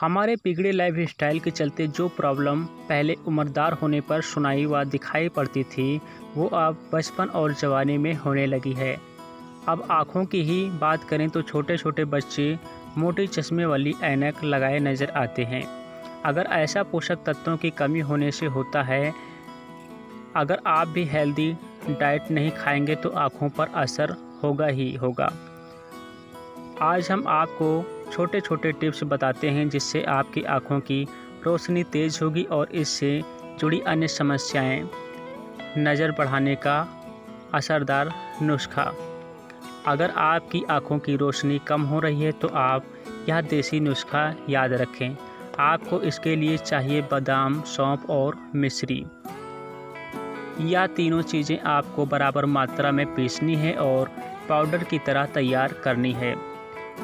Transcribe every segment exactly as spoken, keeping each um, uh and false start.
हमारे बिगड़े life style के चलते जो प्रॉब्लम पहले उम्रदार होने पर सुनाई व दिखाई पड़ती थी वो अब बचपन और जवानी में होने लगी है। अब आँखों की ही बात करें तो छोटे छोटे बच्चे मोटे चश्मे वाली ऐनक लगाए नज़र आते हैं। अगर ऐसा पोषक तत्वों की कमी होने से होता है, अगर आप भी हेल्दी डाइट नहीं खाएंगे तो आँखों पर असर होगा ही होगा। आज हम आपको छोटे छोटे टिप्स बताते हैं जिससे आपकी आँखों की रोशनी तेज़ होगी और इससे जुड़ी अन्य समस्याएं। नज़र बढ़ाने का असरदार नुस्खा। अगर आपकी आँखों की रोशनी कम हो रही है तो आप यह देसी नुस्खा याद रखें। आपको इसके लिए चाहिए बादाम, सौंफ और मिश्री। यह तीनों चीज़ें आपको बराबर मात्रा में पीसनी है और पाउडर की तरह तैयार करनी है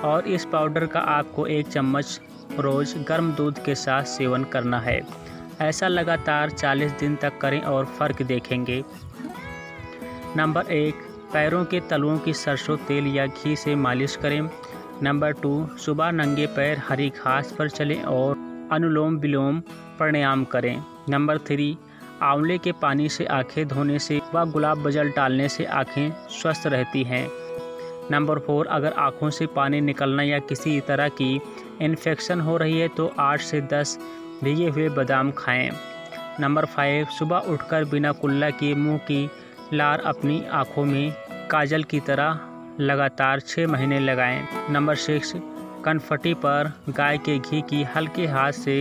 और इस पाउडर का आपको एक चम्मच रोज़ गर्म दूध के साथ सेवन करना है। ऐसा लगातार चालीस दिन तक करें और फ़र्क देखेंगे। नंबर एक, पैरों के तलुओं की सरसों तेल या घी से मालिश करें। नंबर टू, सुबह नंगे पैर हरी घास पर चलें और अनुलोम विलोम प्राणायाम करें। नंबर थ्री, आंवले के पानी से आँखें धोने से व गुलाब जल डालने से आँखें स्वस्थ रहती हैं। नंबर फोर, अगर आँखों से पानी निकलना या किसी तरह की इन्फेक्शन हो रही है तो आठ से दस भीगे हुए बादाम खाएं। नंबर फाइव, सुबह उठकर बिना कुल्ला किए मुंह की लार अपनी आँखों में काजल की तरह लगातार छः महीने लगाएं। नंबर सिक्स, कनफटी पर गाय के घी की हल्के हाथ से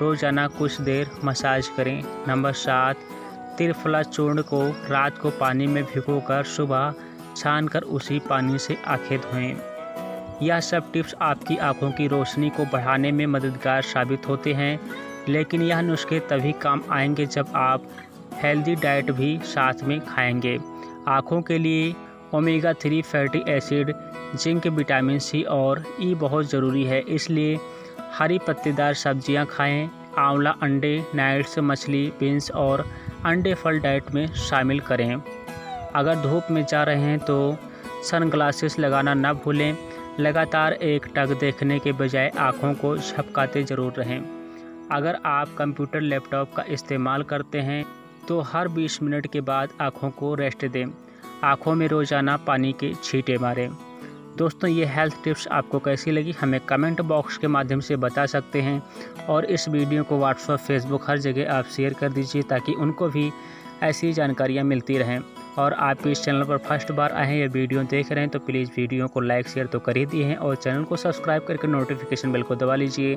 रोज़ाना कुछ देर मसाज करें। नंबर सात, त्रिफला चूर्ण को रात को पानी में भिगोकर सुबह छानकर उसी पानी से आँखें धोएं। यह सब टिप्स आपकी आँखों की रोशनी को बढ़ाने में मददगार साबित होते हैं, लेकिन यह नुस्खे तभी काम आएंगे जब आप हेल्दी डाइट भी साथ में खाएंगे। आँखों के लिए omega three fatty acid, zinc, vitamin C और ई बहुत ज़रूरी है, इसलिए हरी पत्तेदार सब्जियां खाएं। आंवला, अंडे, नट्स, मछली, बीन्स और अंडे फल डाइट में शामिल करें। अगर धूप में जा रहे हैं तो सनग्लासेस लगाना ना भूलें। लगातार एक टक देखने के बजाय आँखों को झपकाते ज़रूर रहें। अगर आप कंप्यूटर, लैपटॉप का इस्तेमाल करते हैं तो हर बीस मिनट के बाद आँखों को रेस्ट दें। आँखों में रोज़ाना पानी के छींटे मारें। दोस्तों, ये हेल्थ टिप्स आपको कैसी लगी हमें कमेंट बॉक्स के माध्यम से बता सकते हैं और इस वीडियो को व्हाट्सएप, फेसबुक हर जगह आप शेयर कर दीजिए ताकि उनको भी ऐसी जानकारियाँ मिलती रहें। और आप इस चैनल पर फर्स्ट बार आए हैं या वीडियो देख रहे हैं तो प्लीज़ वीडियो को लाइक, शेयर तो कर ही दिए हैं और चैनल को सब्सक्राइब करके नोटिफिकेशन बेल को दबा लीजिए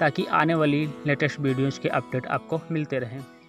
ताकि आने वाली लेटेस्ट वीडियोज़ के अपडेट आपको मिलते रहें।